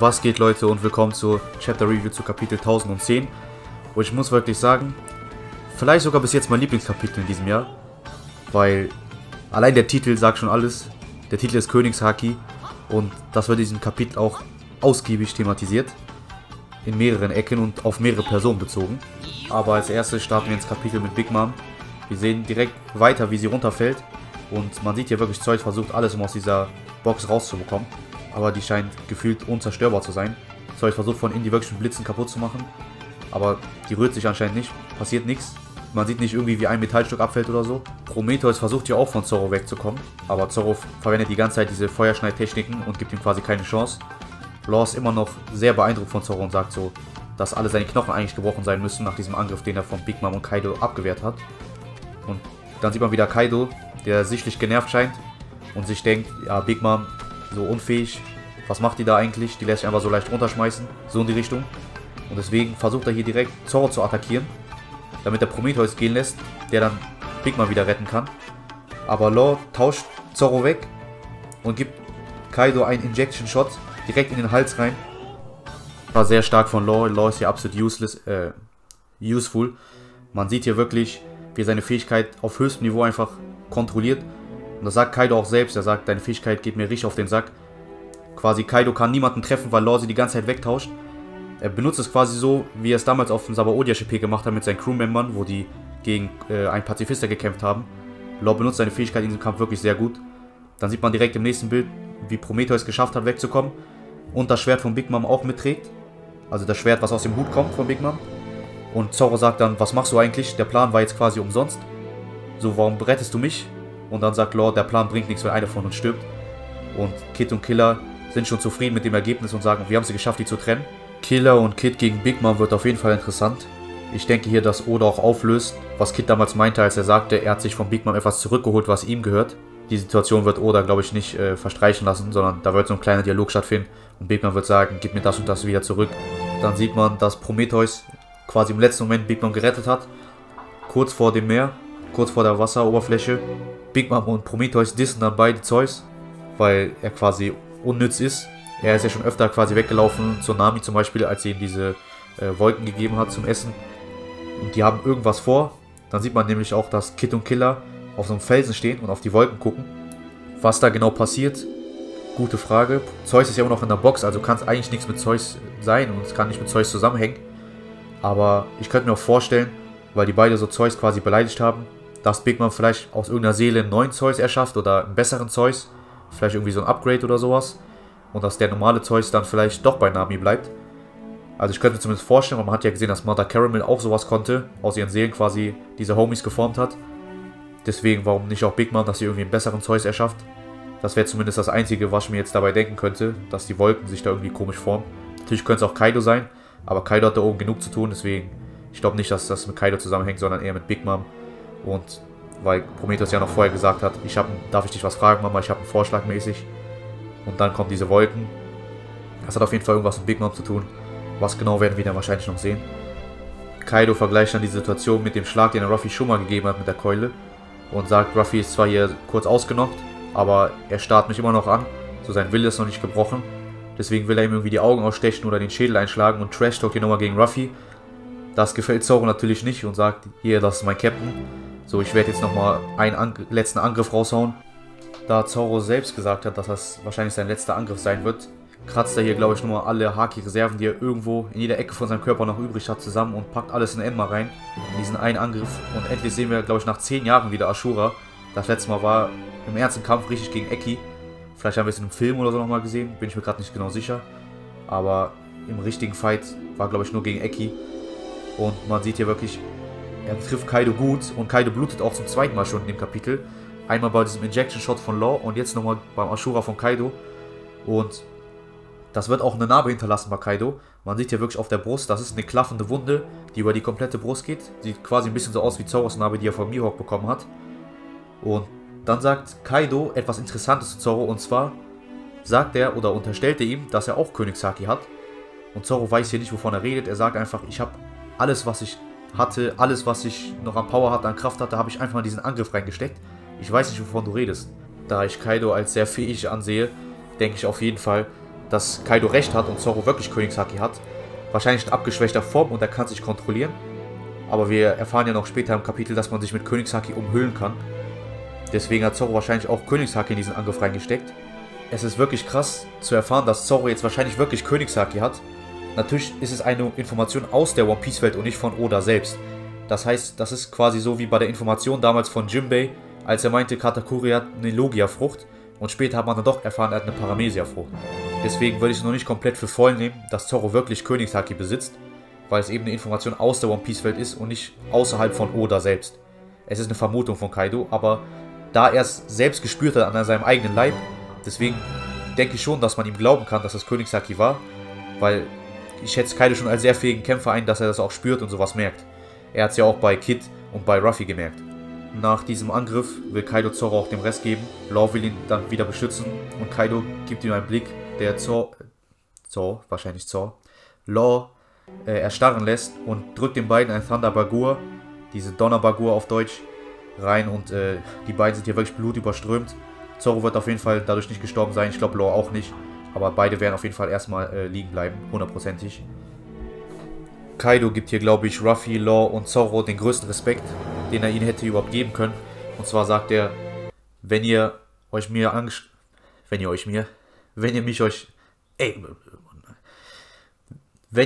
Was geht, Leute, und willkommen zur Chapter Review zu Kapitel 1010. Und ich muss wirklich sagen, vielleicht sogar bis jetzt mein Lieblingskapitel in diesem Jahr, weil allein der Titel sagt schon alles. Der Titel ist Königshaki und das wird in diesem Kapitel auch ausgiebig thematisiert, in mehreren Ecken und auf mehrere Personen bezogen. Aber als erstes starten wir ins Kapitel mit Big Mom. Wir sehen direkt weiter, wie sie runterfällt, und man sieht hier wirklich, Zeus versucht alles, um aus dieser Box rauszubekommen. Aber die scheint gefühlt unzerstörbar zu sein. Zeus versucht von innen die wirklichen Blitzen kaputt zu machen, aber die rührt sich anscheinend nicht, passiert nichts. Man sieht nicht irgendwie, wie ein Metallstück abfällt oder so. Prometheus versucht hier auch von Zoro wegzukommen, aber Zoro verwendet die ganze Zeit diese Feuerschneidtechniken und gibt ihm quasi keine Chance. Law ist immer noch sehr beeindruckt von Zoro und sagt so, dass alle seine Knochen eigentlich gebrochen sein müssen nach diesem Angriff, den er von Big Mom und Kaido abgewehrt hat. Und dann sieht man wieder Kaido, der sichtlich genervt scheint und sich denkt, ja, Big Mom, so unfähig, was macht die da eigentlich? Die lässt sich einfach so leicht runterschmeißen, so in die Richtung. Und deswegen versucht er hier direkt Zoro zu attackieren, damit er Prometheus gehen lässt, der dann Big Mom wieder retten kann. Aber Law tauscht Zoro weg und gibt Kaido einen Injection Shot direkt in den Hals rein. War sehr stark von Law. Law ist hier absolut useful. Man sieht hier wirklich, wie er seine Fähigkeit auf höchstem Niveau einfach kontrolliert. Und das sagt Kaido auch selbst. Er sagt, deine Fähigkeit geht mir richtig auf den Sack. Quasi Kaido kann niemanden treffen, weil Law sie die ganze Zeit wegtauscht. Er benutzt es quasi so, wie er es damals auf dem Sabaody Archipelago gemacht hat mit seinen Crewmembern, wo die gegen einen Pazifista gekämpft haben. Law benutzt seine Fähigkeit in diesem Kampf wirklich sehr gut. Dann sieht man direkt im nächsten Bild, wie Prometheus geschafft hat, wegzukommen. Und das Schwert von Big Mom auch mitträgt. Also das Schwert, was aus dem Hut kommt von Big Mom. Und Zoro sagt dann, was machst du eigentlich? Der Plan war jetzt quasi umsonst. So, warum rettest du mich? Und dann sagt Law, der Plan bringt nichts, wenn einer von uns stirbt. Und Kid und Killer sind schon zufrieden mit dem Ergebnis und sagen, wir haben es geschafft, die zu trennen. Killer und Kid gegen Big Mom wird auf jeden Fall interessant. Ich denke hier, dass Oda auch auflöst, was Kid damals meinte, als er sagte, er hat sich von Big Mom etwas zurückgeholt, was ihm gehört. Die Situation wird Oda, glaube ich, nicht verstreichen lassen, sondern da wird so ein kleiner Dialog stattfinden. Und Big Mom wird sagen, gib mir das und das wieder zurück. Dann sieht man, dass Prometheus quasi im letzten Moment Big Mom gerettet hat. Kurz vor dem Meer, kurz vor der Wasseroberfläche. Big Mom und Prometheus dissen dann beide Zeus, weil er quasi unnütz ist. Er ist ja schon öfter quasi weggelaufen, Tsunami zum Beispiel, als sie ihm diese Wolken gegeben hat zum Essen. Und die haben irgendwas vor. Dann sieht man nämlich auch, dass Kid und Killer auf so einem Felsen stehen und auf die Wolken gucken. Was da genau passiert, gute Frage. Zeus ist ja immer noch in der Box, also kann es eigentlich nichts mit Zeus sein und es kann nicht mit Zeus zusammenhängen. Aber ich könnte mir auch vorstellen, weil die beide so Zeus quasi beleidigt haben, dass Big Mom vielleicht aus irgendeiner Seele einen neuen Zeus erschafft oder einen besseren Zeus. Vielleicht irgendwie so ein Upgrade oder sowas. Und dass der normale Zeus dann vielleicht doch bei Nami bleibt. Also ich könnte mir zumindest vorstellen, weil man hat ja gesehen, dass Mother Caramel auch sowas konnte. Aus ihren Seelen quasi diese Homies geformt hat. Deswegen, warum nicht auch Big Mom, dass sie irgendwie einen besseren Zeus erschafft. Das wäre zumindest das Einzige, was ich mir jetzt dabei denken könnte. Dass die Wolken sich da irgendwie komisch formen. Natürlich könnte es auch Kaido sein. Aber Kaido hat da oben genug zu tun. Deswegen, ich glaube nicht, dass das mit Kaido zusammenhängt, sondern eher mit Big Mom. Und weil Prometheus ja noch vorher gesagt hat, darf ich dich was fragen, Mama, ich habe einen Vorschlag mäßig. Und dann kommen diese Wolken. Das hat auf jeden Fall irgendwas mit Big Mom zu tun. Was genau, werden wir dann wahrscheinlich noch sehen. Kaido vergleicht dann die Situation mit dem Schlag, den er Ruffy schon mal gegeben hat mit der Keule. Und sagt, Ruffy ist zwar hier kurz ausgenockt, aber er starrt mich immer noch an. So, sein Wille ist noch nicht gebrochen. Deswegen will er ihm irgendwie die Augen ausstechen oder den Schädel einschlagen und Trash-talkt hier nochmal gegen Ruffy. Das gefällt Zoro natürlich nicht und sagt, hier, das ist mein Captain. So, ich werde jetzt nochmal einen letzten Angriff raushauen. Da Zoro selbst gesagt hat, dass das wahrscheinlich sein letzter Angriff sein wird, kratzt er hier, glaube ich, nochmal alle Haki-Reserven, die er irgendwo in jeder Ecke von seinem Körper noch übrig hat, zusammen und packt alles in Enma rein, in diesen einen Angriff. Und endlich sehen wir, glaube ich, nach 10 Jahren wieder Ashura. Das letzte Mal war im ernsten Kampf richtig gegen Eki. Vielleicht haben wir es in einem Film oder so nochmal gesehen, bin ich mir gerade nicht genau sicher. Aber im richtigen Fight war, glaube ich, nur gegen Eki. Und man sieht hier wirklich, er trifft Kaido gut und Kaido blutet auch zum zweiten Mal schon in dem Kapitel. Einmal bei diesem Injection-Shot von Law und jetzt nochmal beim Ashura von Kaido. Und das wird auch eine Narbe hinterlassen bei Kaido. Man sieht hier wirklich auf der Brust, das ist eine klaffende Wunde, die über die komplette Brust geht. Sieht quasi ein bisschen so aus wie Zoros Narbe, die er von Mihawk bekommen hat. Und dann sagt Kaido etwas Interessantes zu Zoro. Und zwar sagt er oder unterstellt er ihm, dass er auch Königshaki hat. Und Zoro weiß hier nicht, wovon er redet. Er sagt einfach, ich habe alles, was ich hatte, alles, was ich noch an Power hatte, an Kraft hatte, habe ich einfach in diesen Angriff reingesteckt. Ich weiß nicht, wovon du redest. Da ich Kaido als sehr fähig ansehe, denke ich auf jeden Fall, dass Kaido recht hat und Zoro wirklich Königshaki hat. Wahrscheinlich in abgeschwächter Form und er kann sich kontrollieren. Aber wir erfahren ja noch später im Kapitel, dass man sich mit Königshaki umhüllen kann. Deswegen hat Zoro wahrscheinlich auch Königshaki in diesen Angriff reingesteckt. Es ist wirklich krass zu erfahren, dass Zoro jetzt wahrscheinlich wirklich Königshaki hat. Natürlich ist es eine Information aus der One Piece Welt und nicht von Oda selbst. Das heißt, das ist quasi so wie bei der Information damals von Jinbei, als er meinte, Katakuri hat eine Logia-Frucht. Und später hat man dann doch erfahren, er hat eine Paramecia-Frucht. Deswegen würde ich es noch nicht komplett für voll nehmen, dass Zoro wirklich Königshaki besitzt, weil es eben eine Information aus der One Piece Welt ist und nicht außerhalb von Oda selbst. Es ist eine Vermutung von Kaido, aber da er es selbst gespürt hat an seinem eigenen Leib, deswegen denke ich schon, dass man ihm glauben kann, dass das Königshaki war, weil ich schätze Kaido schon als sehr fähigen Kämpfer ein, dass er das auch spürt und sowas merkt. Er hat es ja auch bei Kid und bei Ruffy gemerkt. Nach diesem Angriff will Kaido Zoro auch den Rest geben, Law will ihn dann wieder beschützen und Kaido gibt ihm einen Blick, der Law erstarren lässt und drückt den beiden ein Thunder Bagur, diese Donner Bagur auf Deutsch, rein und die beiden sind hier wirklich blutüberströmt. Zoro wird auf jeden Fall dadurch nicht gestorben sein, ich glaube Law auch nicht, aber beide werden auf jeden Fall erstmal liegen bleiben, hundertprozentig. Kaido gibt hier, glaube ich, Ruffy, Law und Zoro den größten Respekt, den er ihnen hätte überhaupt geben können. Und zwar sagt er, wenn ihr mir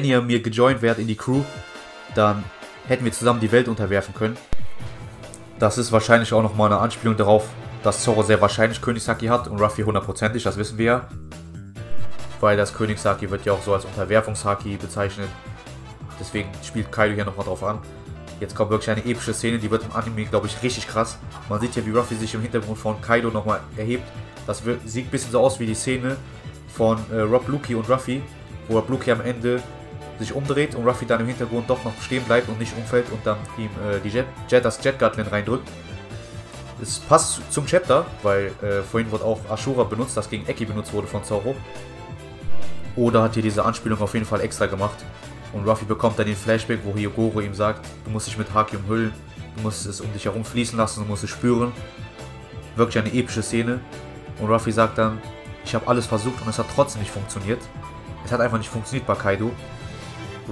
gejoint wärt in die Crew, dann hätten wir zusammen die Welt unterwerfen können. Das ist wahrscheinlich auch nochmal eine Anspielung darauf, dass Zoro sehr wahrscheinlich Königshaki hat und Ruffy hundertprozentig, das wissen wir ja. Weil das Königshaki wird ja auch so als Unterwerfungshaki bezeichnet. Deswegen spielt Kaido hier nochmal drauf an. Jetzt kommt wirklich eine epische Szene, die wird im Anime, glaube ich, richtig krass. Man sieht hier, wie Ruffy sich im Hintergrund von Kaido nochmal erhebt. Das sieht ein bisschen so aus wie die Szene von Rob Lucci und Ruffy, wo Rob Lucci am Ende sich umdreht und Ruffy dann im Hintergrund doch noch stehen bleibt und nicht umfällt und dann ihm das Jet Gatling reindrückt. Es passt zum Chapter, weil vorhin wurde auch Ashura benutzt, das gegen Eki benutzt wurde von Zoro. Oda hat hier diese Anspielung auf jeden Fall extra gemacht. Und Ruffy bekommt dann den Flashback, wo Hyogoro ihm sagt, du musst dich mit Haki umhüllen, du musst es um dich herum fließen lassen, du musst es spüren. Wirklich eine epische Szene. Und Ruffy sagt dann, ich habe alles versucht und es hat trotzdem nicht funktioniert. Es hat einfach nicht funktioniert bei Kaido.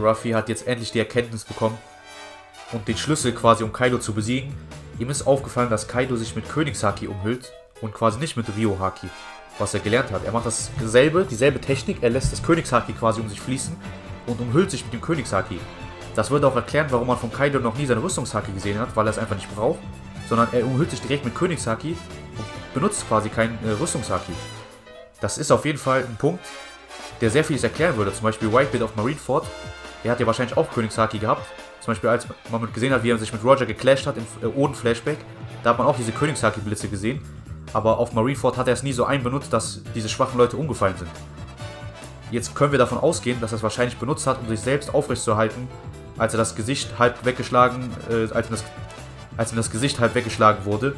Ruffy hat jetzt endlich die Erkenntnis bekommen und den Schlüssel quasi, um Kaido zu besiegen. Ihm ist aufgefallen, dass Kaido sich mit Königshaki umhüllt und quasi nicht mit Ryo Haki, was er gelernt hat. Er macht dieselbe Technik, er lässt das Königshaki quasi um sich fließen und umhüllt sich mit dem Königshaki. Das würde auch erklären, warum man von Kaido noch nie seine Rüstungshaki gesehen hat, weil er es einfach nicht braucht, sondern er umhüllt sich direkt mit Königshaki und benutzt quasi keinen Rüstungshaki. Das ist auf jeden Fall ein Punkt, der sehr vieles erklären würde. Zum Beispiel Whitebeard auf Marineford, der hat ja wahrscheinlich auch Königshaki gehabt. Zum Beispiel als man gesehen hat, wie er sich mit Roger geclasht hat im Oden-Flashback, da hat man auch diese Königshaki-Blitze gesehen, aber auf Marineford hat er es nie so einbenutzt, dass diese schwachen Leute umgefallen sind. Jetzt können wir davon ausgehen, dass er es wahrscheinlich benutzt hat, um sich selbst aufrechtzuerhalten, als er das Gesicht halb weggeschlagen, als ihm das Gesicht halb weggeschlagen wurde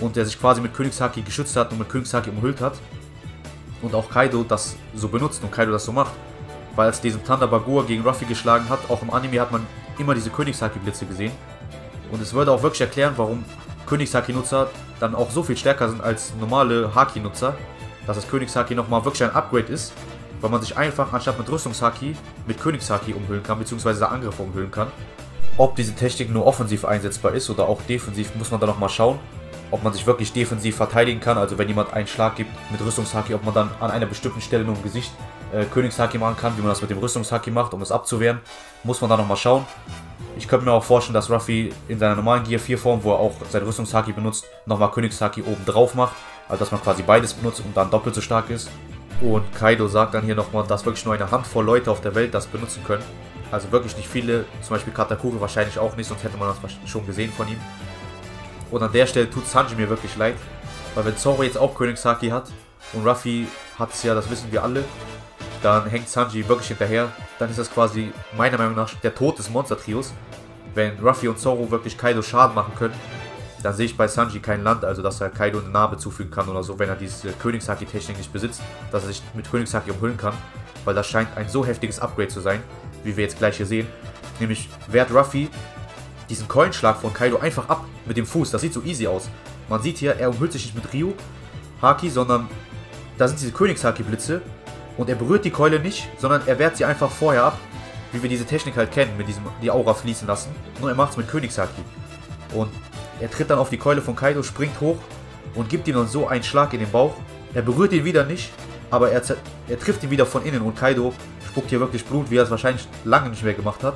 und er sich quasi mit Königshaki geschützt hat und mit Königshaki umhüllt hat und auch Kaido das so benutzt und Kaido das so macht, weil als diesen Tanda Bagua gegen Ruffy geschlagen hat, auch im Anime hat man immer diese Königshaki-Blitze gesehen und es würde auch wirklich erklären, warum Königshaki-Nutzer dann auch so viel stärker sind als normale Haki-Nutzer, dass das Königshaki nochmal wirklich ein Upgrade ist, weil man sich einfach anstatt mit Rüstungshaki mit Königshaki umhüllen kann, beziehungsweise der Angriff umhüllen kann. Ob diese Technik nur offensiv einsetzbar ist oder auch defensiv, muss man dann nochmal schauen, ob man sich wirklich defensiv verteidigen kann, also wenn jemand einen Schlag gibt mit Rüstungshaki, ob man dann an einer bestimmten Stelle nur im Gesicht Königshaki machen kann, wie man das mit dem Rüstungshaki macht, um es abzuwehren, muss man dann nochmal schauen. Ich könnte mir auch vorstellen, dass Ruffy in seiner normalen Gear 4 Form, wo er auch sein Rüstungshaki benutzt, nochmal Königshaki oben drauf macht, also dass man quasi beides benutzt und dann doppelt so stark ist. Und Kaido sagt dann hier nochmal, dass wirklich nur eine Handvoll Leute auf der Welt das benutzen können. Also wirklich nicht viele, zum Beispiel Katakuri wahrscheinlich auch nicht, sonst hätte man das schon gesehen von ihm. Und an der Stelle tut Sanji mir wirklich leid, weil wenn Zoro jetzt auch Königshaki hat und Ruffy hat es ja, das wissen wir alle, dann hängt Sanji wirklich hinterher. Dann ist das quasi meiner Meinung nach der Tod des Monster-Trios. Wenn Ruffy und Zoro wirklich Kaido Schaden machen können, dann sehe ich bei Sanji kein Land, also dass er Kaido eine Narbe zufügen kann oder so, wenn er diese Königshaki-Technik nicht besitzt, dass er sich mit Königshaki umhüllen kann, weil das scheint ein so heftiges Upgrade zu sein, wie wir jetzt gleich hier sehen. Nämlich wehrt Ruffy diesen Keulenschlag von Kaido einfach ab mit dem Fuß, das sieht so easy aus. Man sieht hier, er umhüllt sich nicht mit Ryo Haki, sondern da sind diese Königshaki-Blitze Und er berührt die Keule nicht, sondern er wehrt sie einfach vorher ab, wie wir diese Technik halt kennen, mit diesem die Aura fließen lassen. Nur er macht es mit Königshaki. Und er tritt dann auf die Keule von Kaido, springt hoch und gibt ihm dann so einen Schlag in den Bauch. Er berührt ihn wieder nicht, aber er trifft ihn wieder von innen und Kaido spuckt hier wirklich Blut, wie er es wahrscheinlich lange nicht mehr gemacht hat.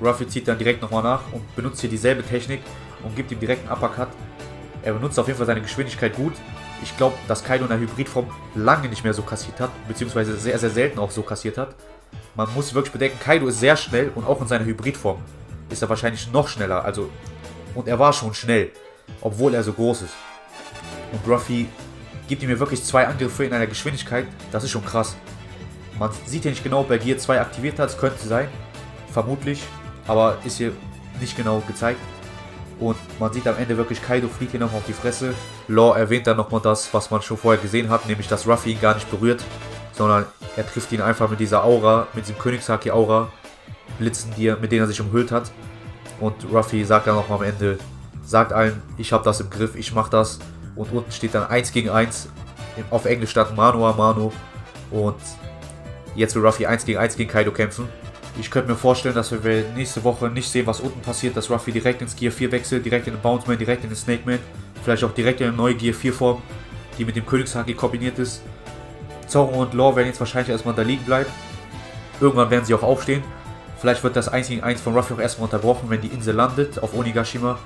Ruffy zieht dann direkt nochmal nach und benutzt hier dieselbe Technik und gibt ihm direkt einen Uppercut. Er benutzt auf jeden Fall seine Geschwindigkeit gut. Ich glaube, dass Kaido in der Hybridform lange nicht mehr so kassiert hat, beziehungsweise sehr, sehr selten auch so kassiert hat. Man muss wirklich bedenken, Kaido ist sehr schnell und auch in seiner Hybridform ist er wahrscheinlich noch schneller. Also, und er war schon schnell, obwohl er so groß ist. Und Ruffy gibt ihm hier wirklich zwei Angriffe in einer Geschwindigkeit. Das ist schon krass. Man sieht hier nicht genau, ob er Gear 2 aktiviert hat. Es könnte sein, vermutlich, aber ist hier nicht genau gezeigt. Und man sieht am Ende wirklich, Kaido fliegt hier nochmal auf die Fresse. Law erwähnt dann nochmal das, was man schon vorher gesehen hat, nämlich dass Ruffy ihn gar nicht berührt, sondern er trifft ihn einfach mit dieser Aura, mit diesem Königshaki-Aura, Blitzen, mit denen er sich umhüllt hat. Und Ruffy sagt dann nochmal am Ende, sagt allen, ich habe das im Griff, ich mache das. Und unten steht dann 1 gegen 1, auf Englisch stand Mano a Mano. Und jetzt will Ruffy 1 gegen 1 gegen Kaido kämpfen. Ich könnte mir vorstellen, dass wir nächste Woche nicht sehen, was unten passiert, dass Ruffy direkt ins Gear 4 wechselt, direkt in den Bounce Man, direkt in den Snake Man, vielleicht auch direkt in eine neue Gear 4 Form, die mit dem Königshaki kombiniert ist. Zoro und Law werden jetzt wahrscheinlich erstmal da liegen bleiben. Irgendwann werden sie auch aufstehen. Vielleicht wird das 1 gegen 1 von Ruffy auch erstmal unterbrochen, wenn die Insel landet auf Onigashima.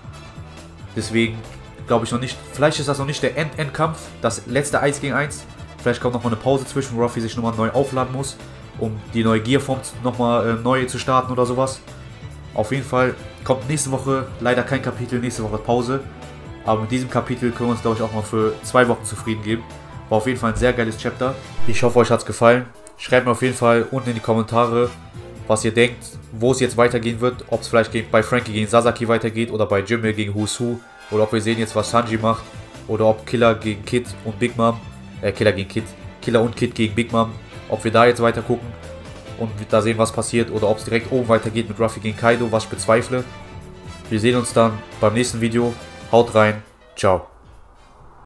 Deswegen glaube ich noch nicht, vielleicht ist das noch nicht der Endkampf, das letzte 1 gegen 1. Vielleicht kommt nochmal eine Pause zwischen, wo Ruffy sich nochmal neu aufladen muss, um die neue Gearform nochmal neue zu starten oder sowas. Auf jeden Fall kommt nächste Woche leider kein Kapitel, nächste Woche Pause. Aber mit diesem Kapitel können wir uns, glaube ich, auch mal für 2 Wochen zufrieden geben. War auf jeden Fall ein sehr geiles Chapter. Ich hoffe, euch hat es gefallen. Schreibt mir auf jeden Fall unten in die Kommentare, was ihr denkt, wo es jetzt weitergehen wird. Ob es vielleicht bei Frankie gegen Sasaki weitergeht oder bei Jinbei gegen Who's Who. Oder ob wir sehen jetzt, was Sanji macht. Oder ob Killer gegen Kid und Big Mom. Killer und Kid gegen Big Mom. Ob wir da jetzt weiter gucken und da sehen, was passiert, oder ob es direkt oben weitergeht mit Ruffy gegen Kaido, was ich bezweifle. Wir sehen uns dann beim nächsten Video. Haut rein. Ciao.